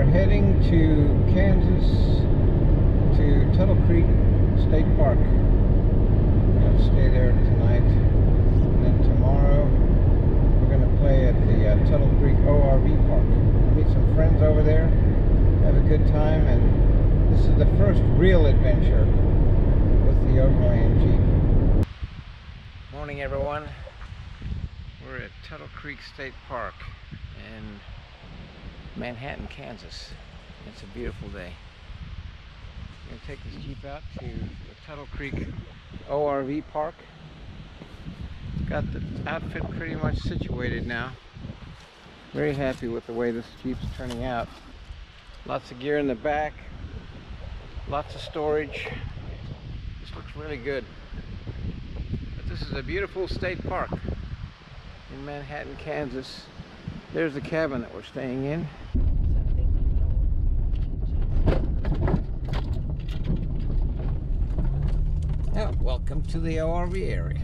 are heading to Kansas, to Tuttle Creek State Park. We're going to stay there tonight, and then tomorrow we're going to play at the Tuttle Creek ORV Park. Meet some friends over there, have a good time, and this is the first real adventure with the Overland Jeep. Morning, everyone. We're at Tuttle Creek State Park in Manhattan, Kansas. It's a beautiful day. I'm going to take this Jeep out to the Tuttle Creek ORV Park. Got the outfit pretty much situated now. Very happy with the way this Jeep's turning out. Lots of gear in the back, lots of storage. This looks really good. But this is a beautiful state park in Manhattan, Kansas. There's the cabin that we're staying in. Now, welcome to the ORV area.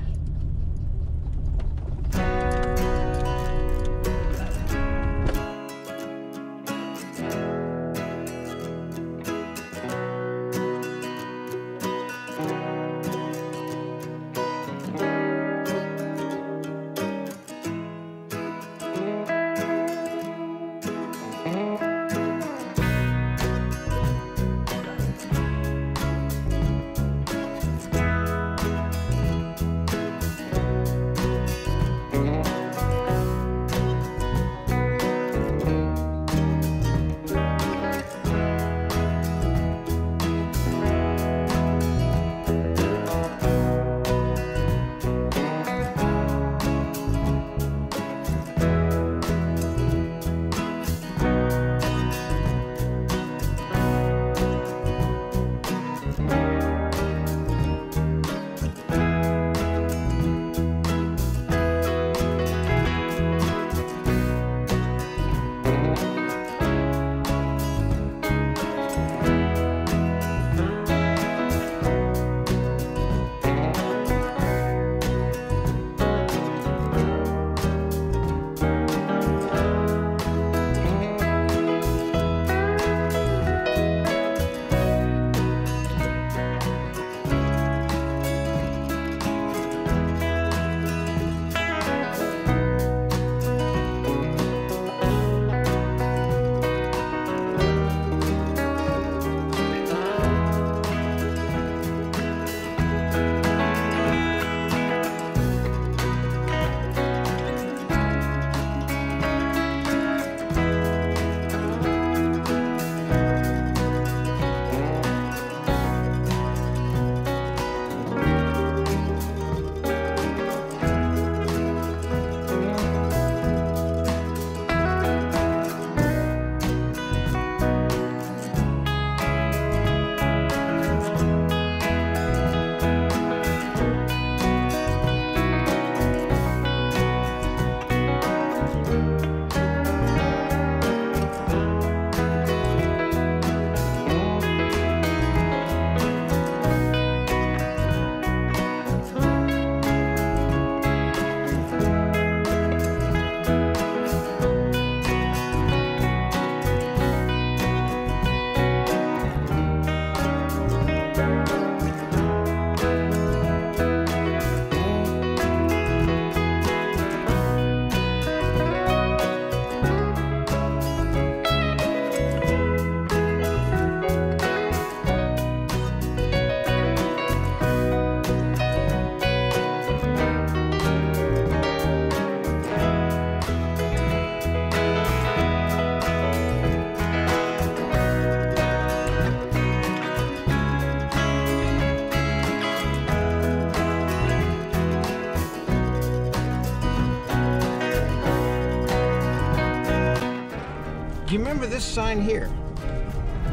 Do you remember this sign here?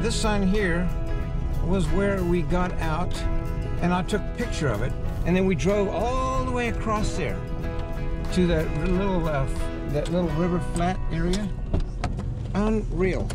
This sign here was where we got out and I took a picture of it, and then we drove all the way across there to that little river flat area. Unreal.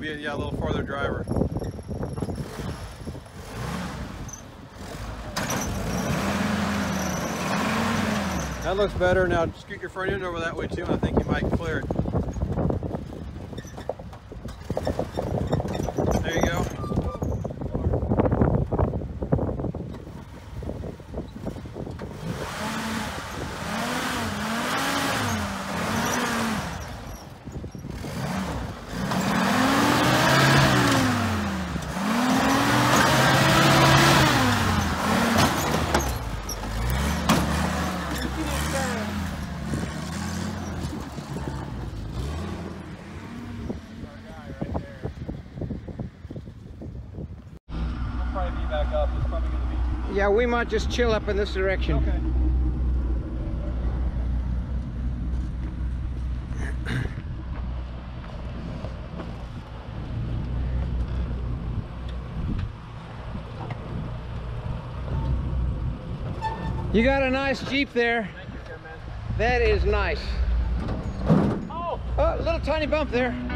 could be a little farther driver. That looks better. Now scoot your front end over that way too, and I think you might clear it. There you go. Yeah, we might just chill up in this direction. Okay. You got a nice Jeep there. Thank you, man. That is nice. Oh, a little tiny bump there.